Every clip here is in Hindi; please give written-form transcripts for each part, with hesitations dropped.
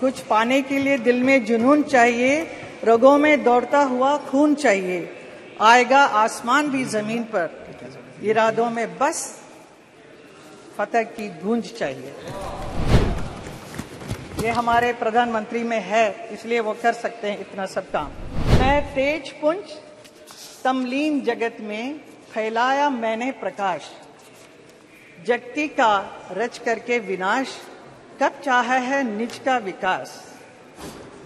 कुछ पाने के लिए दिल में जुनून चाहिए, रगों में दौड़ता हुआ खून चाहिए, आएगा आसमान भी जमीन पर, इरादों में बस फतह की गूंज चाहिए। ये हमारे प्रधानमंत्री में है, इसलिए वो कर सकते हैं इतना सब काम। मैं तेज पुंज तमलीन जगत में फैलाया मैंने प्रकाश, जगती का रच करके विनाश, कब चाहा है निज का विकास,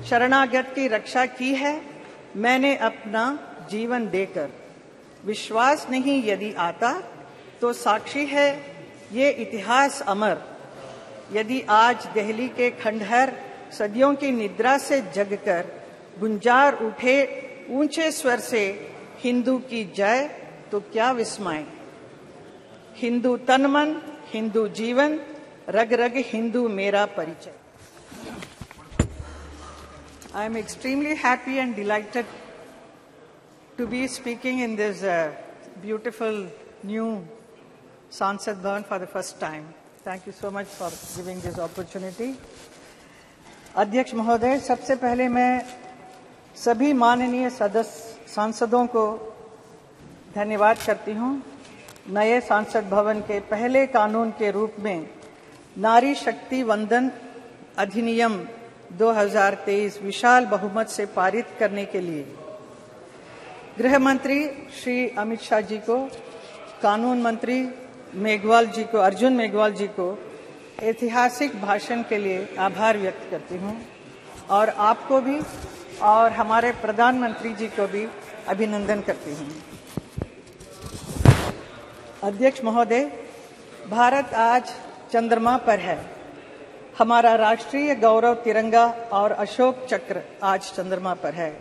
शरणागत की रक्षा की है मैंने अपना जीवन देकर, विश्वास नहीं यदि आता तो साक्षी है ये इतिहास अमर, यदि आज दिल्ली के खंडहर सदियों की निद्रा से जगकर गुंजार उठे ऊंचे स्वर से हिंदू की जय, तो क्या विस्मय। हिंदू तन मन, हिंदू जीवन, रग रग हिंदू मेरा परिचय। I am extremely happy and delighted to be speaking in this beautiful new Sansad Bhavan for the first time. Thank you so much for giving this opportunity. अध्यक्ष महोदय, सबसे पहले मैं सभी माननीय सदस्य सांसदों को धन्यवाद करती हूं। नए सांसद भवन के पहले कानून के रूप में नारी शक्ति वंदन अधिनियम 2023 विशाल बहुमत से पारित करने के लिए गृह मंत्री श्री अमित शाह जी को, कानून मंत्री मेघवाल जी को, अर्जुन मेघवाल जी को ऐतिहासिक भाषण के लिए आभार व्यक्त करती हूं और आपको भी और हमारे प्रधानमंत्री जी को भी अभिनंदन करती हूं। अध्यक्ष महोदय, भारत आज चंद्रमा पर है। हमारा राष्ट्रीय गौरव तिरंगा और अशोक चक्र आज चंद्रमा पर है।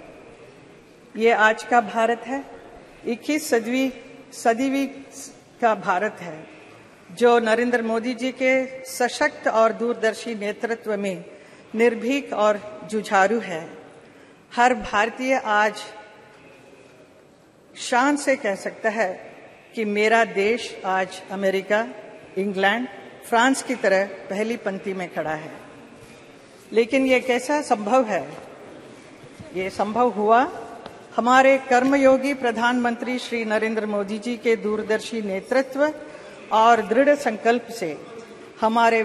ये आज का भारत है, 21वीं सदी का भारत है, जो नरेंद्र मोदी जी के सशक्त और दूरदर्शी नेतृत्व में निर्भीक और जुझारू है। हर भारतीय आज शान से कह सकता है कि मेरा देश आज अमेरिका, इंग्लैंड, फ्रांस की तरह पहली पंक्ति में खड़ा है। लेकिन ये कैसा संभव है? ये संभव हुआ हमारे कर्मयोगी प्रधानमंत्री श्री नरेंद्र मोदी जी के दूरदर्शी नेतृत्व और दृढ़ संकल्प से। हमारे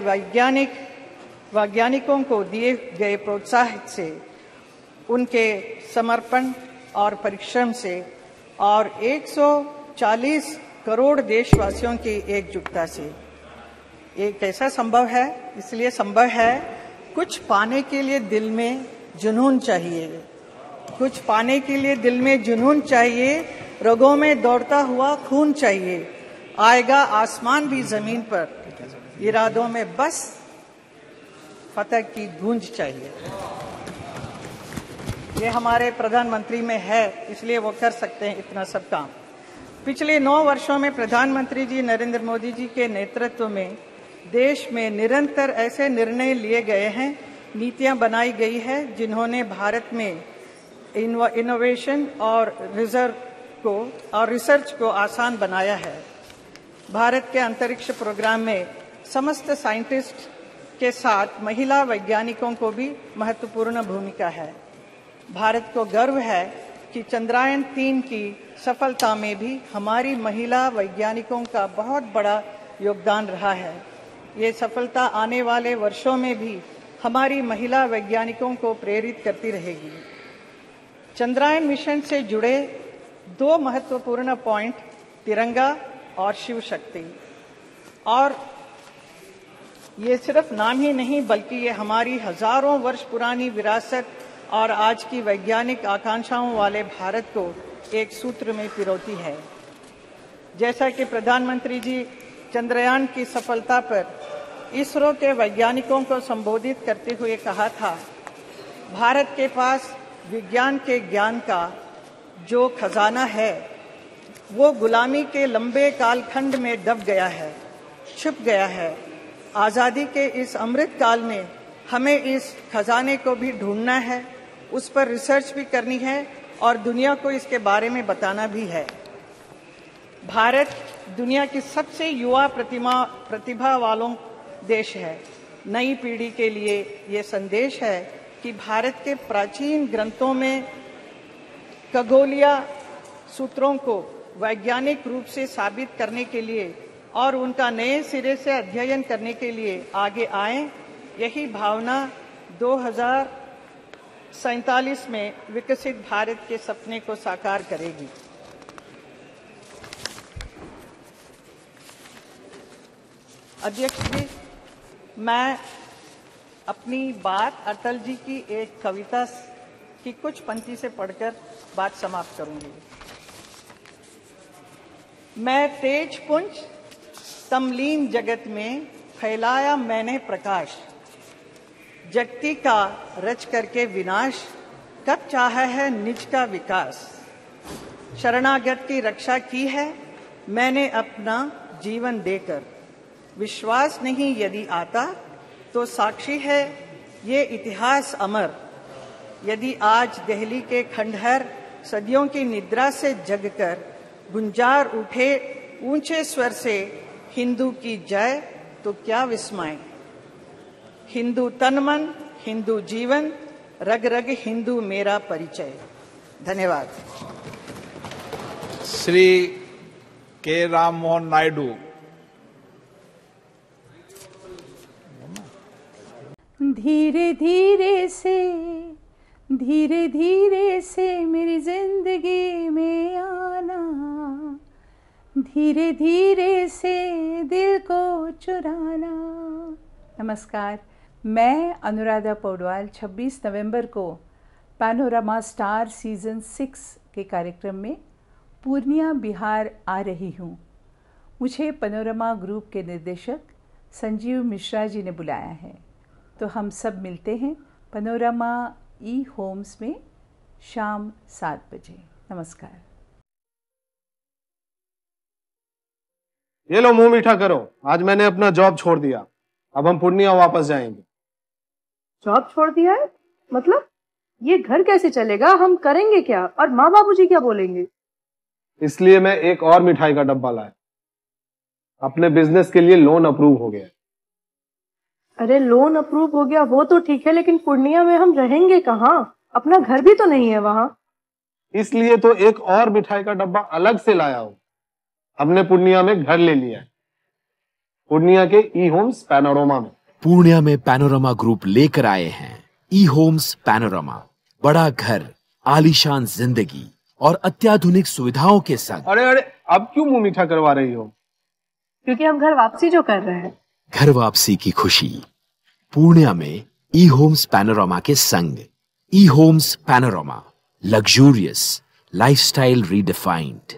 वैज्ञानिकों को दिए गए प्रोत्साहन से, उनके समर्पण और परिश्रम से और 140 करोड़ देशवासियों की एकजुटता से। ये कैसा संभव है? इसलिए संभव है, कुछ पाने के लिए दिल में जुनून चाहिए, कुछ पाने के लिए दिल में जुनून चाहिए, रगों में दौड़ता हुआ खून चाहिए, आएगा आसमान भी जमीन पर, इरादों में बस फतह की गूंज चाहिए। ये हमारे प्रधानमंत्री में है, इसलिए वो कर सकते हैं इतना सब काम। पिछले 9 वर्षों में प्रधानमंत्री जी नरेंद्र मोदी जी के नेतृत्व में देश में निरंतर ऐसे निर्णय लिए गए हैं, नीतियां बनाई गई है, जिन्होंने भारत में इनोवेशन और रिसर्च को आसान बनाया है। भारत के अंतरिक्ष प्रोग्राम में समस्त साइंटिस्ट के साथ महिला वैज्ञानिकों को भी महत्वपूर्ण भूमिका है। भारत को गर्व है कि चंद्रयान 3 की सफलता में भी हमारी महिला वैज्ञानिकों का बहुत बड़ा योगदान रहा है। ये सफलता आने वाले वर्षों में भी हमारी महिला वैज्ञानिकों को प्रेरित करती रहेगी। चंद्रयान मिशन से जुड़े 2 महत्वपूर्ण पॉइंट, तिरंगा और शिव शक्ति, और ये सिर्फ नाम ही नहीं बल्कि ये हमारी हजारों वर्ष पुरानी विरासत और आज की वैज्ञानिक आकांक्षाओं वाले भारत को एक सूत्र में पिरोती है। जैसा कि प्रधानमंत्री जी चंद्रयान की सफलता पर इसरो के वैज्ञानिकों को संबोधित करते हुए कहा था, भारत के पास विज्ञान के ज्ञान का जो खजाना है वो गुलामी के लंबे कालखंड में दब गया है, छिप गया है। आज़ादी के इस अमृत काल में हमें इस खजाने को भी ढूंढना है, उस पर रिसर्च भी करनी है और दुनिया को इसके बारे में बताना भी है। भारत दुनिया की सबसे युवा प्रतिभा वालों देश है। नई पीढ़ी के लिए ये संदेश है कि भारत के प्राचीन ग्रंथों में खगोलीय सूत्रों को वैज्ञानिक रूप से साबित करने के लिए और उनका नए सिरे से अध्ययन करने के लिए आगे आएं, यही भावना 2047 में विकसित भारत के सपने को साकार करेगी। अध्यक्ष जी, मैं अपनी बात अटल जी की एक कविता की कुछ पंक्ति से पढ़कर बात समाप्त करूंगी। मैं तेज पुंज तमलीन जगत में फैलाया मैंने प्रकाश, जगती का रच करके विनाश, कब चाहा है निज का विकास। शरणागत की रक्षा की है मैंने अपना जीवन देकर, विश्वास नहीं यदि आता तो साक्षी है ये इतिहास अमर। यदि आज दिल्ली के खंडहर सदियों की निद्रा से जगकर गुंजार उठे ऊंचे स्वर से हिंदू की जय, तो क्या विस्मय। हिंदू तन मन, हिंदू जीवन, रग रग हिंदू मेरा परिचय। धन्यवाद। श्री के राम मोहन नायडू। धीरे धीरे से, धीरे धीरे से मेरी जिंदगी में आना, धीरे धीरे से दिल को चुराना। नमस्कार, मैं अनुराधा पौडवाल 26 नवंबर को पैनोरामा स्टार सीज़न 6 के कार्यक्रम में पूर्णिया बिहार आ रही हूँ। मुझे पैनोरामा ग्रुप के निर्देशक संजीव मिश्रा जी ने बुलाया है, तो हम सब मिलते हैं पैनोरामा ई होम्स में शाम 7 बजे। नमस्कार। ये लो मुंह मीठा करो, आज मैंने अपना जॉब छोड़ दिया, अब हम पूर्णिया वापस जाएंगे। जॉब छोड़ दिया है? मतलब ये घर कैसे चलेगा, हम करेंगे क्या और माँ बाबूजी क्या बोलेंगे? इसलिए मैं एक और मिठाई का डब्बा लाया, अपने बिजनेस के लिए लोन अप्रूव हो गया। अरे लोन अप्रूव हो गया वो तो ठीक है, लेकिन पूर्णिया में हम रहेंगे कहाँ? अपना घर भी तो नहीं है वहाँ। इसलिए तो एक और मिठाई का डब्बा अलग से लाया हो, हमने पूर्णिया में घर ले लिया है, पूर्णिया के ई होम्स पैनोरामा में। पूर्णिया में पैनोरामा ग्रुप लेकर आए हैं ई होम्स पैनोरामा, बड़ा घर, आलीशान जिंदगी और अत्याधुनिक सुविधाओं के संग। अरे अरे, अब क्यों मुंह मीठा करवा रही हो? क्योंकि हम घर वापसी जो कर रहे हैं। घर वापसी की खुशी पूर्णिया में ई होम्स पैनोरामा के संग। ई Homes Panorama, luxurious lifestyle redefined.